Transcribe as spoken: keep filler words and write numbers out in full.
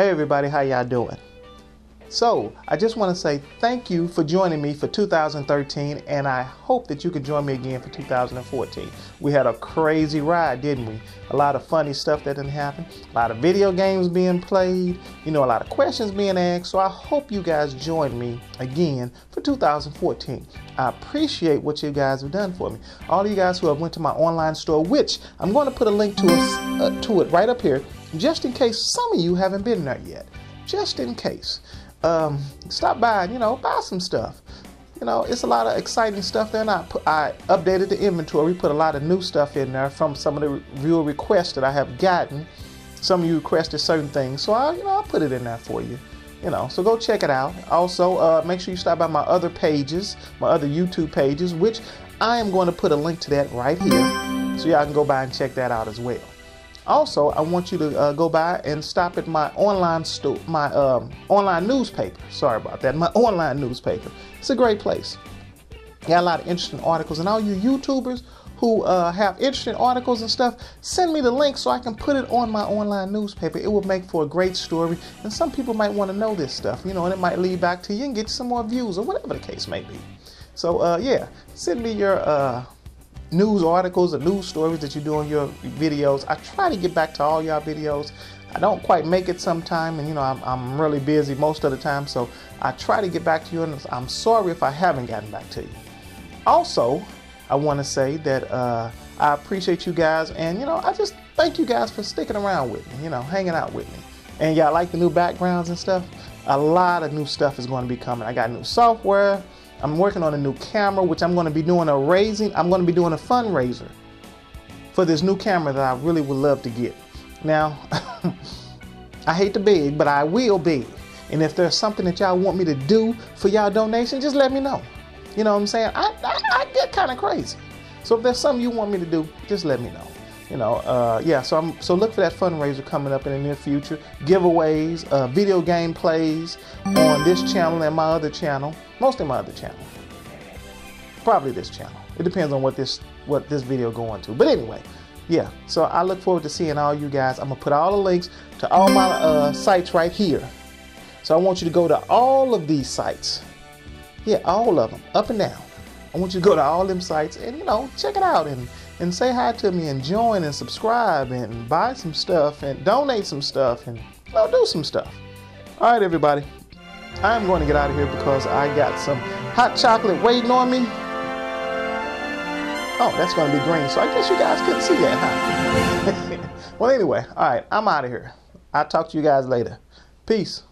Hey everybody, how y'all doing? So I just want to say thank you for joining me for two thousand thirteen, and I hope that you could join me again for two thousand fourteen. We had a crazy ride, didn't we? A lot of funny stuff that didn't happen, a lot of video games being played, you know, a lot of questions being asked. So I hope you guys join me again for two thousand fourteen. I appreciate what you guys have done for me. All of you guys who have went to my online store, which I'm going to put a link to, us, uh, to it right up here, just in case some of you haven't been there yet. Just in case. Um, stop by and, you know, buy some stuff. You know, it's a lot of exciting stuff there. And I, put, I updated the inventory. We put a lot of new stuff in there from some of the real requests that I have gotten. Some of you requested certain things. So, I, you know, I put it in there for you. You know, so go check it out. Also, uh, make sure you stop by my other pages, my other YouTube pages, which I am going to put a link to that right here. So y'all can go by and check that out as well. Also, I want you to uh, go by and stop at my online store, my um, online newspaper. Sorry about that. My online newspaper. It's a great place. Got a lot of interesting articles. And all you YouTubers who uh, have interesting articles and stuff, send me the link so I can put it on my online newspaper. It will make for a great story. And some people might want to know this stuff, you know, and it might lead back to you and get some more views or whatever the case may be. So, uh, yeah, send me your... Uh, news articles or news stories that you do in your videos. I try to get back to all y'all videos. I don't quite make it sometime, and you know, I'm, I'm really busy most of the time, so I try to get back to you, and I'm sorry if I haven't gotten back to you. Also, I want to say that uh, I appreciate you guys, and you know, I just thank you guys for sticking around with me, you know, hanging out with me. And y'all like the new backgrounds and stuff? A lot of new stuff is going to be coming. I got new software. I'm working on a new camera, which I'm going to be doing a raising. I'm going to be doing a fundraiser for this new camera that I really would love to get. Now, I hate to beg, but I will beg. And if there's something that y'all want me to do for y'all donation, just let me know. You know what I'm saying? I, I, I get kind of crazy. So if there's something you want me to do, just let me know. You know, uh, yeah, so I'm, so look for that fundraiser coming up in the near future. Giveaways, uh, video game plays on this channel and my other channel. Mostly my other channel. Probably this channel. It depends on what this what this video going to. But anyway, yeah, so I look forward to seeing all you guys. I'm going to put all the links to all my uh, sites right here. So I want you to go to all of these sites. Yeah, all of them, up and down. I want you to go to all them sites and, you know, check it out and, and say hi to me and join and subscribe and buy some stuff and donate some stuff and, you know, do some stuff. All right, everybody. I'm going to get out of here because I got some hot chocolate waiting on me. Oh, that's going to be green. So I guess you guys couldn't see that, huh? Well, anyway, all right, I'm out of here. I'll talk to you guys later. Peace.